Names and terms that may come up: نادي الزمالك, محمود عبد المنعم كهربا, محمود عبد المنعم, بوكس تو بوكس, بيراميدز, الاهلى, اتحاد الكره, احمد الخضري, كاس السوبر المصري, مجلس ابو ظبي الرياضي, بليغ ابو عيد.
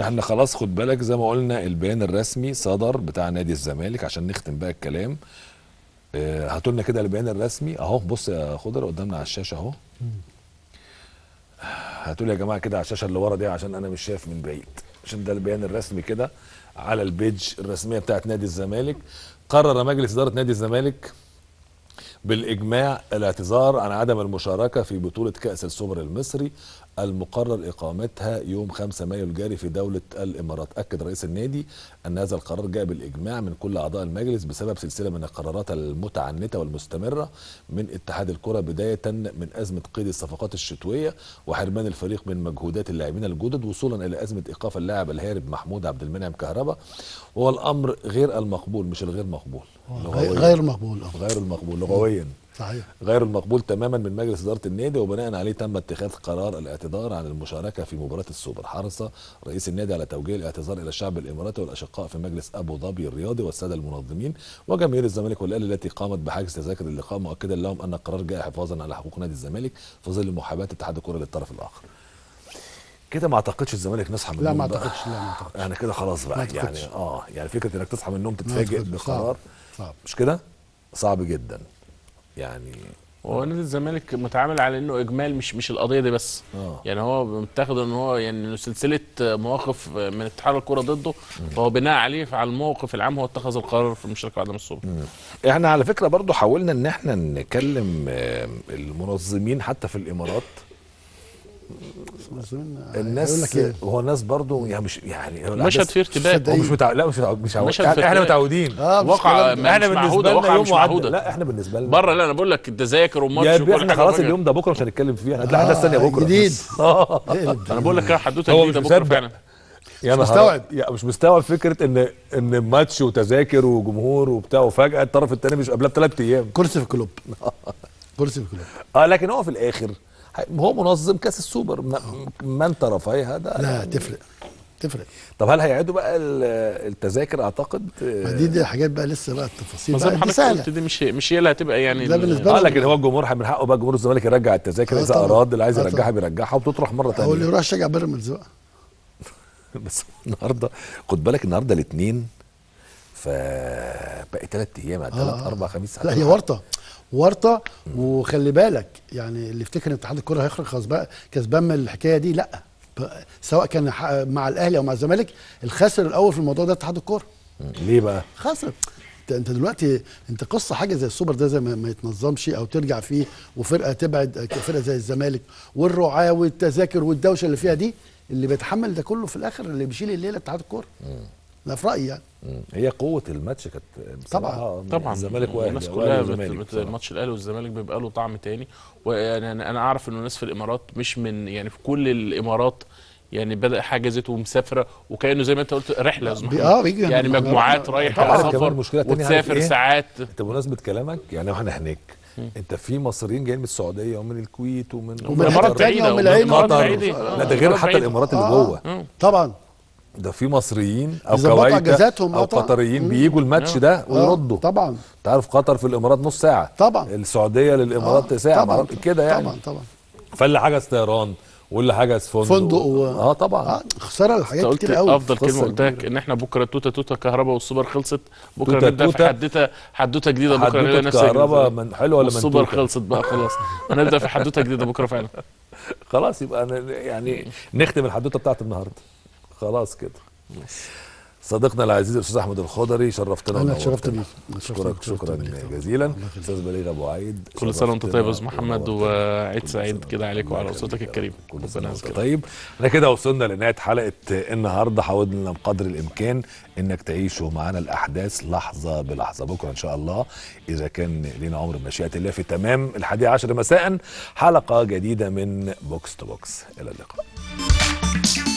احنا خلاص خد بالك زي ما قلنا البيان الرسمي صدر بتاع نادي الزمالك عشان نختم بقى الكلام. هاتوا لنا كده البيان الرسمي اهو، بص يا خضر قدامنا على الشاشه اهو. هاتوا لي يا جماعه كده على الشاشه اللي ورا دي عشان انا مش شايف من بعيد، عشان ده البيان الرسمي كده على البيج الرسميه بتاعت نادي الزمالك. قرر مجلس اداره نادي الزمالك بالاجماع الاعتذار عن عدم المشاركه في بطوله كاس السوبر المصري المقرر اقامتها يوم 5 مايو الجاري في دوله الامارات. اكد رئيس النادي ان هذا القرار جاء بالاجماع من كل اعضاء المجلس بسبب سلسله من القرارات المتعنته والمستمره من اتحاد الكره، بدايه من ازمه قيد الصفقات الشتويه وحرمان الفريق من مجهودات اللاعبين الجدد، وصولا الى ازمه ايقاف اللاعب الهارب محمود عبد المنعم كهربا، وهو الامر غير المقبول. مش الغير مقبول، غير مقبول، غير المقبول لغويا صحيح، غير المقبول تماما من مجلس اداره النادي، وبناء عليه تم اتخاذ قرار الاعتذار عن المشاركه في مباراه السوبر. حرص رئيس النادي على توجيه الاعتذار الى الشعب الاماراتي والاشقاء في مجلس ابو ظبي الرياضي والساده المنظمين وجماهير الزمالك والاهلي التي قامت بحجز تذاكر اللقاء، مؤكدا لهم ان القرار جاء حفاظا على حقوق نادي الزمالك في ظل محاباه اتحاد الكره للطرف الاخر. كده ما اعتقدش الزمالك نصحى من النوم. لا ما اعتقدش، لا ما اعتقدش، يعني كده خلاص بقى يعني يعني فكره انك تصحى من النوم تتفاجئ بقرار صعب. مش كده؟ صعب جدا يعني. هو نادي الزمالك متعامل على انه اجمال، مش القضيه دي بس يعني هو متاخد ان هو يعني سلسله مواقف من اتحاد الكره ضده، فهو بناء عليه على الموقف العام هو اتخذ القرار في المشاركه عدم الصوره. احنا على فكره برضو حاولنا ان احنا نكلم المنظمين حتى في الامارات، الناس هو الناس برضو يعني مش يعني مشهد في ارتباك، مش لا مش متعودين، احنا متعودين واقع، احنا بالنسبه لنا يوم معهوده. لا احنا بالنسبه لنا بره، لا انا بقول لك التذاكر والماتش وكل حاجه خلاص. اليوم ده بكره مش هنتكلم فيه، هنطلع حدث ثانيه بكره جديد. انا بقول لك حدوته جديده بكره فعلا. مش مستوعب، مش مستوعب فكره ان ماتش وتذاكر وجمهور وبتاع، وفجاه الطرف الثاني مش قبلها بثلاث ايام كرسي في كلوب، كرسي في كلوب. لكن هو في الاخر هو منظم كاس السوبر، من طرفيها ده لا يعني تفرق، تفرق. طب هل هيعيدوا بقى التذاكر؟ اعتقد دي حاجات بقى لسه بقى التفاصيل بقى سهله، دي مش هي اللي هتبقى يعني لا بالنسبه لكن هو الجمهور من حقه بقى، جمهور الزمالك يرجع التذاكر اذا اراد، اللي عايز يرجعها بيرجعها وبتطرح مره ثانيه. هو اللي يروح يشجع بيراميدز بقى بس النهارده خد بالك، النهارده الاثنين، فباقي ثلاث ايام، ثلاث اربع خميس. لا هي ورطه ورطه، وخلي بالك يعني اللي يفتكر ان اتحاد الكره هيخرج خلاص بقى كسبان من الحكايه دي، لا سواء كان مع الاهلي او مع الزمالك، الخاسر الاول في الموضوع ده اتحاد الكره. ليه بقى؟ خاسر انت دلوقتي، انت قصه حاجه زي السوبر ده زي ما يتنظمش او ترجع فيه، وفرقه تبعد فرقه زي الزمالك، والرعاه والتذاكر والدوشه اللي فيها دي، اللي بيتحمل ده كله في الاخر اللي بيشيل الليله اتحاد الكره. لا في رايي يعني. هي قوه الماتش كانت طبعا الزمالك واهلي، الناس كلها ماتش الاهلي والزمالك بيبقى له طعم تاني. ويعني انا اعرف انه الناس في الامارات مش من يعني في كل الامارات يعني بدا حجزت ومسافره، وكانه زي ما انت قلت رحله يعني مجموعات رايحه على سفر وتسافر ساعات. انت بمناسبه كلامك يعني احنا هناك انت في مصريين جايين من السعوديه ومن الكويت ومن الامارات بعيده، ومن الامارات لا ده غير حتى الامارات اللي جوه طبعا، ده في مصريين او كويتيين او قطريين بييجوا الماتش ده ويردوا. طبعا انت عارف قطر في الامارات نص ساعه، طبعا السعوديه للامارات ساعه كده يعني، طبعا فاللي حجز طيران واللي حجز فندق طبعا خساره الحاجات كتير قوي. افضل كلمه قلتها ان احنا بكره توتا كهربا والسوبر خلصت، بكره نبدا في حدوته جديده، بكره نلاقي نفسنا كهربا من حلوه ولا من السوبر خلصت بقى خلاص، هنبدا في حدوته جديده بكره فعلا. خلاص يبقى يعني نختم الحدوته بتاعت النهارده خلاص كده. صديقنا العزيز الاستاذ احمد الخضري شرفتنا، انا اتشرفت بيك، اشكرك شكرا جزيلا. استاذ بليغ ابو عيد، كل سنه وانت طيب يا استاذ محمد، وعيد سعيد كده عليك وعلى اسرتك الكريمه. كل سنه وانت طيب. احنا كده وصلنا لنهايه حلقه النهارده، حاولنا بقدر الامكان انك تعيشوا معانا الاحداث لحظه بلحظه. بكره ان شاء الله اذا كان لينا عمر مشيئه الله في تمام 11 مساء حلقه جديده من بوكس تو بوكس. الى اللقاء.